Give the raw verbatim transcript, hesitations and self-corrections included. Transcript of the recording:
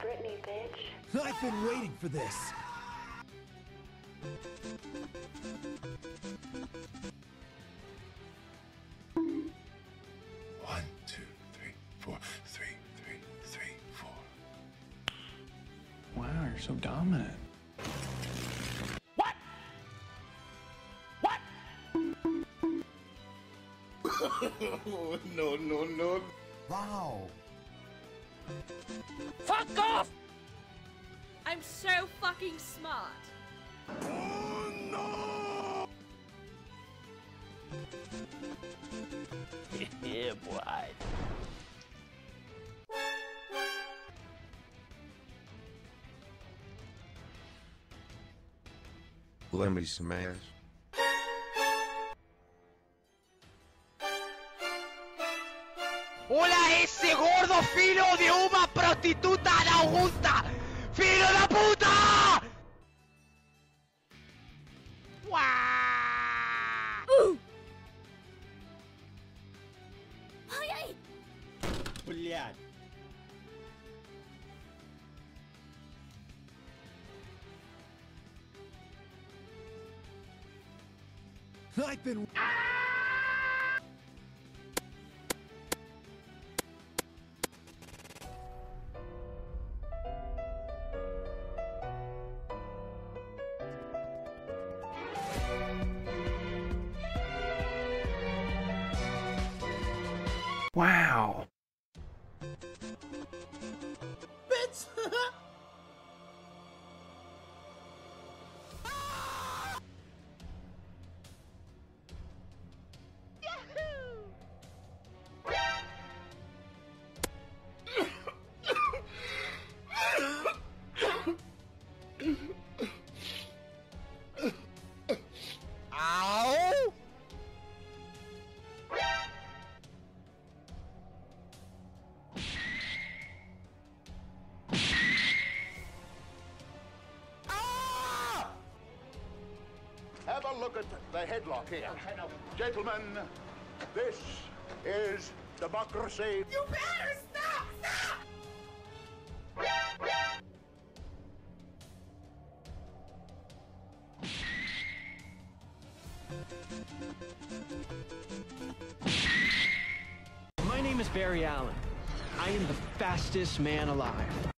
Brittany, bitch. I've been waiting for this. one, two, three, four, three, three, four. Wow, you're so dominant. What? What? Oh, no, no, no. Wow. Fuck off! I'm so fucking smart. Oh no! Yeah, boy. Let me smash. Hola, ese gordo filo de una prostituta a la junta. ¡Filo de puta! ¡Guau! ¡Ay, ay! Блядь. I've been... Wow. Bitch. Ow. Have a look at the headlock here. Gentlemen, this is democracy. You better stop! Stop! My name is Barry Allen. I am the fastest man alive.